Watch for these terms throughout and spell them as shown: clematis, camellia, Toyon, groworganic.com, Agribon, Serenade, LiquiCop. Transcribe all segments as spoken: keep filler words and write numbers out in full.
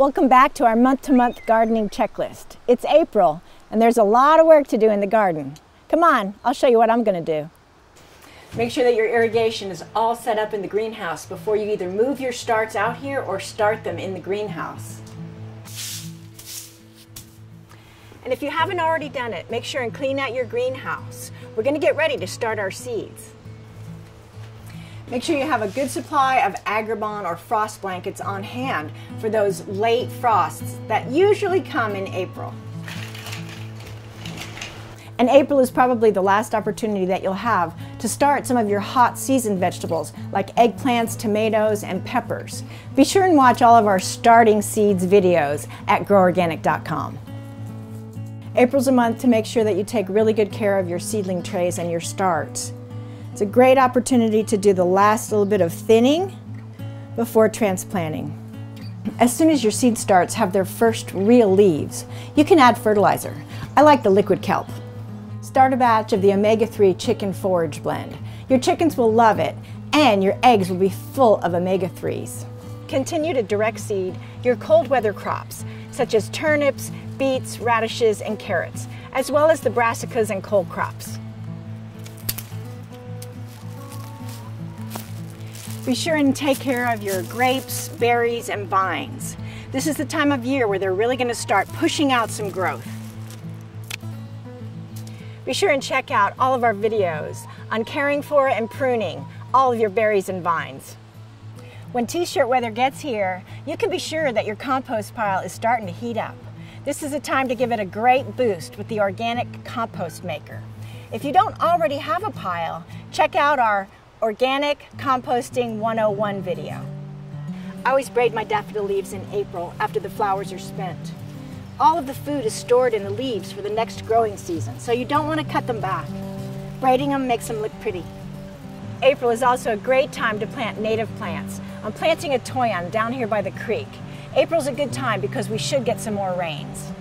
Welcome back to our month-to-month gardening checklist. It's April and there's a lot of work to do in the garden. Come on, I'll show you what I'm going to do. Make sure that your irrigation is all set up in the greenhouse before you either move your starts out here or start them in the greenhouse. And if you haven't already done it, make sure and clean out your greenhouse. We're going to get ready to start our seeds. Make sure you have a good supply of Agribon or frost blankets on hand for those late frosts that usually come in April. And April is probably the last opportunity that you'll have to start some of your hot season vegetables like eggplants, tomatoes, and peppers. Be sure and watch all of our starting seeds videos at grow organic dot com. April's a month to make sure that you take really good care of your seedling trays and your starts. It's a great opportunity to do the last little bit of thinning before transplanting. As soon as your seed starts have their first real leaves, you can add fertilizer. I like the LiquiCop. Start a batch of the omega three chicken forage blend. Your chickens will love it and your eggs will be full of omega threes. Continue to direct seed your cold weather crops such as turnips, beets, radishes, and carrots, as well as the brassicas and cold crops. Be sure and take care of your grapes, berries, and vines. This is the time of year where they're really going to start pushing out some growth. Be sure and check out all of our videos on caring for and pruning all of your berries and vines. When t-shirt weather gets here, you can be sure that your compost pile is starting to heat up. This is a time to give it a great boost with the organic compost maker. If you don't already have a pile, check out our Organic Composting one oh one video. I always braid my daffodil leaves in April after the flowers are spent. All of the food is stored in the leaves for the next growing season, so you don't want to cut them back. Braiding them makes them look pretty. April is also a great time to plant native plants. I'm planting a toyon down here by the creek. April's a good time because we should get some more rains.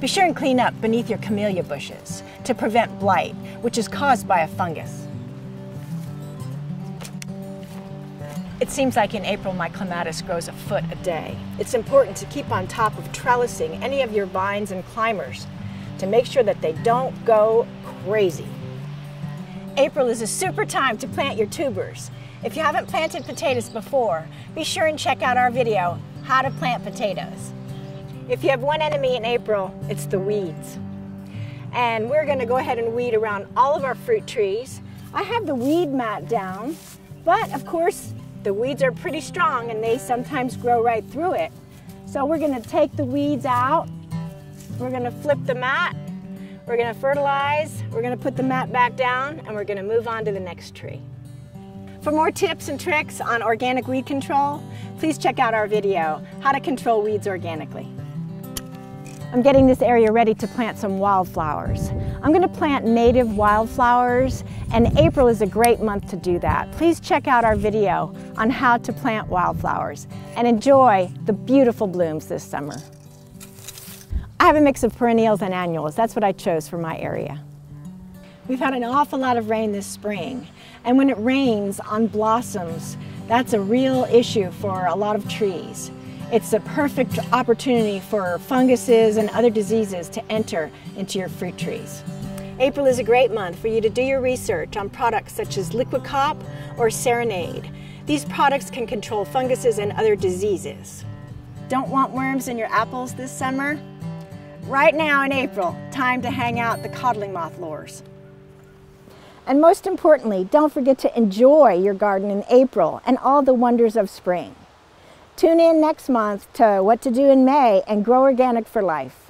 Be sure and clean up beneath your camellia bushes to prevent blight, which is caused by a fungus. It seems like in April my clematis grows a foot a day. It's important to keep on top of trellising any of your vines and climbers to make sure that they don't go crazy. April is a super time to plant your tubers. If you haven't planted potatoes before, be sure and check out our video, How to Plant Potatoes. If you have one enemy in April, it's the weeds. And we're going to go ahead and weed around all of our fruit trees. I have the weed mat down, but of course the weeds are pretty strong and they sometimes grow right through it. So we're going to take the weeds out, we're going to flip the mat, we're going to fertilize, we're going to put the mat back down, and we're going to move on to the next tree. For more tips and tricks on organic weed control, please check out our video, How to Control Weeds Organically. I'm getting this area ready to plant some wildflowers. I'm going to plant native wildflowers, and April is a great month to do that. Please check out our video on how to plant wildflowers and enjoy the beautiful blooms this summer. I have a mix of perennials and annuals. That's what I chose for my area. We've had an awful lot of rain this spring, and when it rains on blossoms, that's a real issue for a lot of trees. It's a perfect opportunity for funguses and other diseases to enter into your fruit trees. April is a great month for you to do your research on products such as LiquiCop or Serenade. These products can control funguses and other diseases. Don't want worms in your apples this summer? Right now in April, time to hang out the codling moth lures. And most importantly, don't forget to enjoy your garden in April and all the wonders of spring. Tune in next month to What to Do in May and Grow Organic for Life.